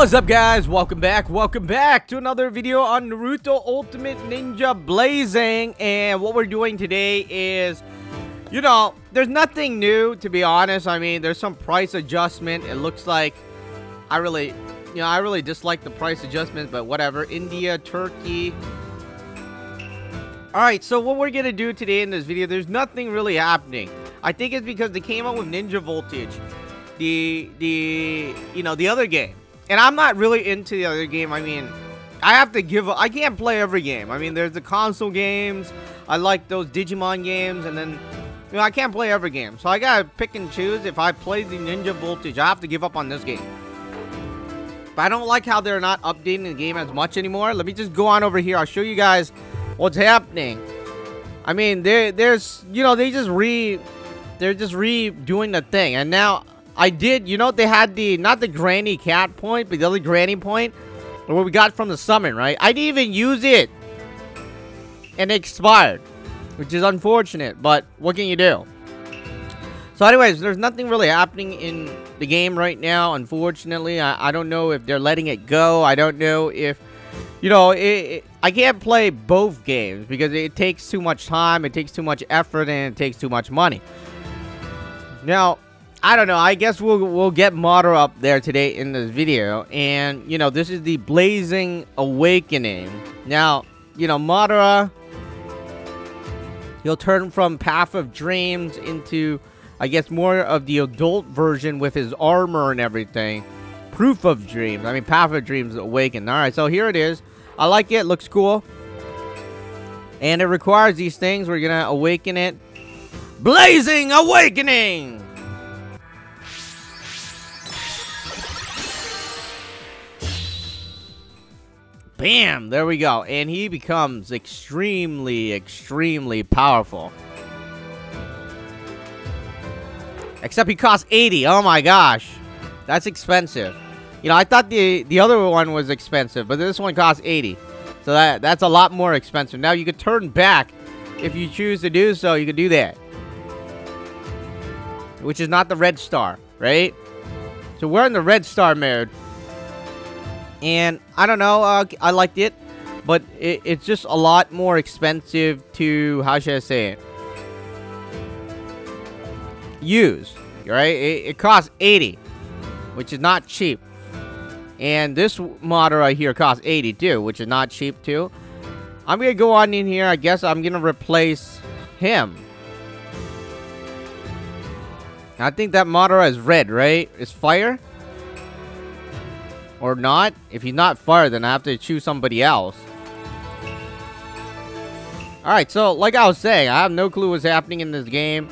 What's up, guys? Welcome back to another video on Naruto Ultimate Ninja Blazing. And what we're doing today is, you know, there's nothing new, to be honest. I mean, there's some price adjustment. It looks like I really dislike the price adjustment, but whatever. India, Turkey. Alright, so what we're gonna do today in this video, there's nothing really happening. I think it's because they came out with Ninja Voltage, the other game. And I'm not really into the other game. I mean, I have to give up. I can't play every game. I mean, there's the console games. I like those Digimon games. And then, you know, I can't play every game. So I gotta pick and choose. If I play the Ninja Voltage, I have to give up on this game. But I don't like how they're not updating the game as much anymore. Let me just go on over here. I'll show you guys what's happening. I mean, they're just redoing the thing. And now, I did, you know, they had the, not the granny cat point, but the other granny point, what we got from the summon, right? I didn't even use it, and it expired, which is unfortunate, but what can you do? So anyways, there's nothing really happening in the game right now, unfortunately. I don't know if they're letting it go. I don't know if, you know, I can't play both games because it takes too much time, it takes too much effort, and it takes too much money. Now, I don't know. I guess we'll get Madara up there today in this video. And, you know, this is the Blazing Awakening. Now, you know, Madara, he'll turn from Path of Dreams into, I guess, more of the adult version with his armor and everything. Proof of Dreams. I mean, Path of Dreams Awakened. Alright, so here it is. I like it. Looks cool. And it requires these things. We're going to awaken it. Blazing Awakening! Bam! There we go. And he becomes extremely, extremely powerful. Except he costs 80. Oh my gosh. That's expensive. You know, I thought the other one was expensive, but this one costs 80. So that's a lot more expensive. Now you could turn back. If you choose to do so, you could do that. Which is not the red star, right? So we're in the red star mode. And I don't know, I liked it, but it's just a lot more expensive to, how should I say it, use, right? It costs 80, which is not cheap. And this mod right here costs 82, which is not cheap too. I'm going to go on in here. I guess I'm going to replace him. I think that Madara is red, right? It's fire. Or not. If he's not fire, then I have to choose somebody else. Alright, so like I was saying, I have no clue what's happening in this game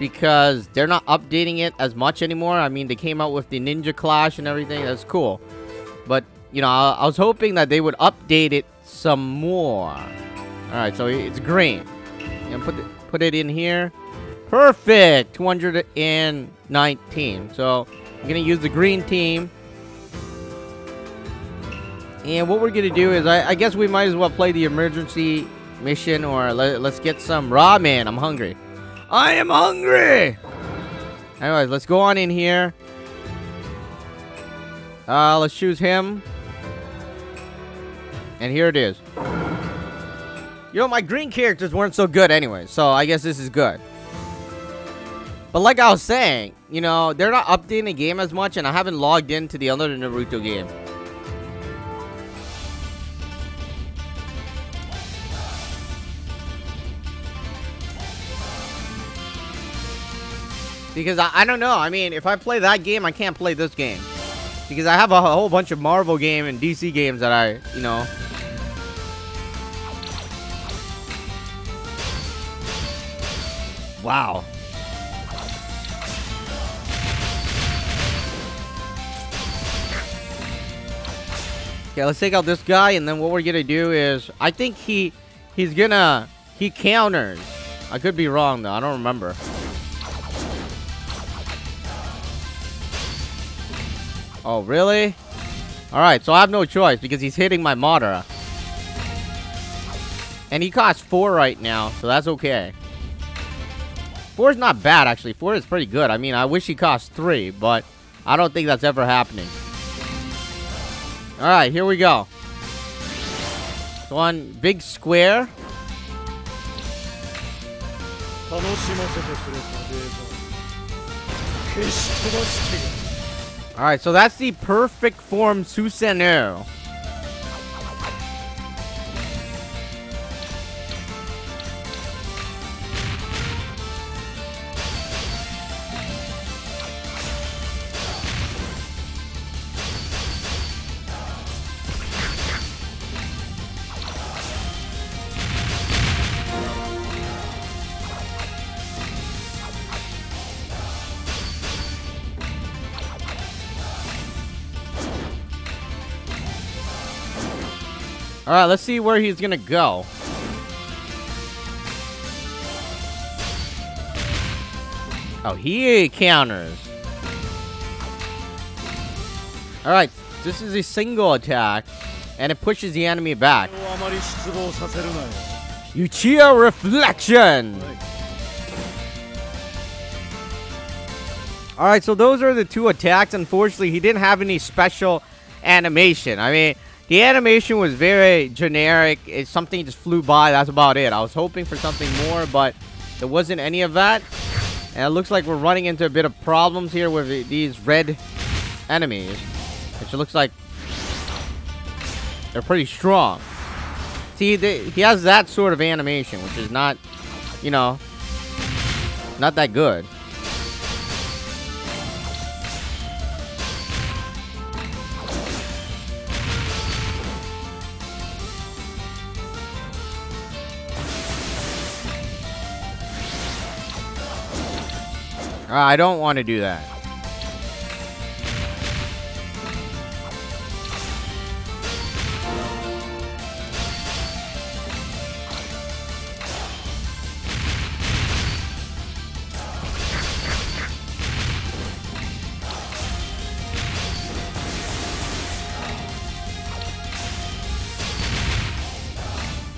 because they're not updating it as much anymore. I mean, they came out with the Ninja Clash and everything. That's cool. But, you know, I was hoping that they would update it some more. Alright, so it's green. And put it in here. Perfect! 219. So, I'm going to use the green team. And what we're going to do is, I guess we might as well play the emergency mission, or let's get some ramen. I'm hungry. I am hungry! Anyways, let's go on in here. Let's choose him. And here it is. You know, my green characters weren't so good anyway, so I guess this is good. But like I was saying, you know, they're not updating the game as much, and I haven't logged into the other Naruto game. Because I don't know. I mean, if I play that game, I can't play this game. Because I have a whole bunch of Marvel game and DC games that I, you know. Wow. Okay, let's take out this guy. And then what we're going to do is, I think he counters. I could be wrong, though. I don't remember. Oh, really? Alright, so I have no choice because he's hitting my Madara. And he costs 4 right now, so that's okay. 4 is not bad, actually. 4 is pretty good. I mean, I wish he cost 3, but I don't think that's ever happening. Alright, here we go. So on big square. Alright, so that's the perfect form Susanoo. Alright, let's see where he's gonna go. Oh, he counters. Alright, this is a single attack, and it pushes the enemy back. Uchiha Reflection! Alright, so those are the two attacks. Unfortunately, he didn't have any special animation. I mean, the animation was very generic. It's something just flew by. That's about it. I was hoping for something more, but there wasn't any of that. And it looks like we're running into a bit of problems here with these red enemies, which looks like they're pretty strong. See, he has that sort of animation, which is not, you know, not that good. I don't want to do that.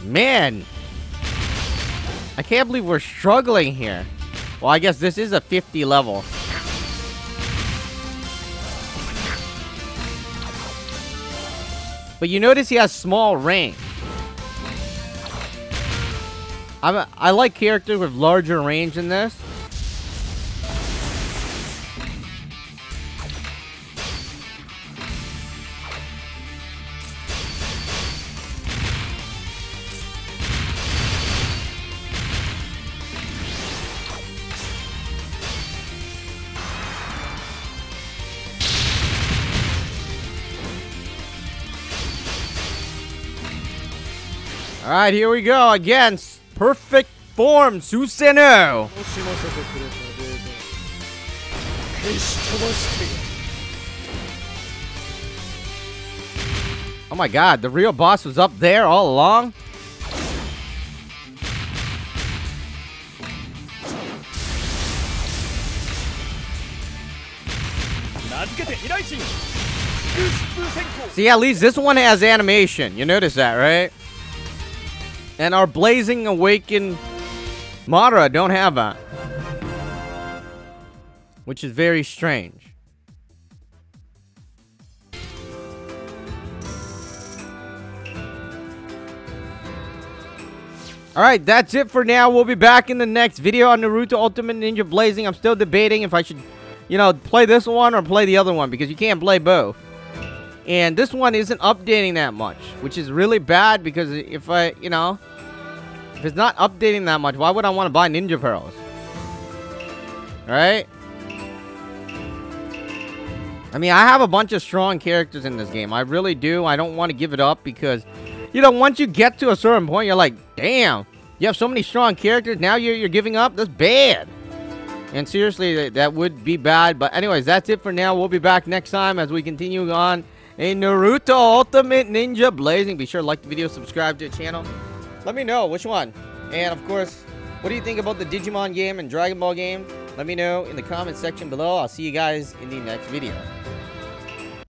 Man, I can't believe we're struggling here. Well, I guess this is a 50 level. But you notice he has small range. I like characters with larger range in this. Alright, here we go again. Perfect form, Susanoo. Oh my god, the real boss was up there all along? See, at least this one has animation. You notice that, right? And our Blazing Awakening Madara don't have that, which is very strange. Alright, that's it for now. We'll be back in the next video on Naruto Ultimate Ninja Blazing. I'm still debating if I should, you know, play this one or play the other one, because you can't play both. And this one isn't updating that much, which is really bad, because if I, you know, if it's not updating that much, why would I want to buy Ninja Pearls? Right? I mean, I have a bunch of strong characters in this game. I really do. I don't want to give it up because, you know, once you get to a certain point, you're like, damn, you have so many strong characters. Now you're giving up? That's bad. And seriously, that would be bad. But anyways, that's it for now. We'll be back next time as we continue on in Naruto Ultimate Ninja Blazing. Be sure to like the video, subscribe to the channel. Let me know which one. And of course, what do you think about the Digimon game and Dragon Ball game? Let me know in the comment section below. I'll see you guys in the next video.